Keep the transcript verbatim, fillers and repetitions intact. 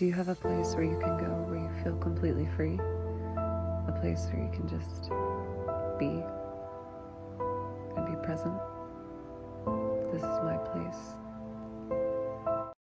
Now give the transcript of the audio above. Do you have a place where you can go where you feel completely free? A place where you can just be and be present? This is my place.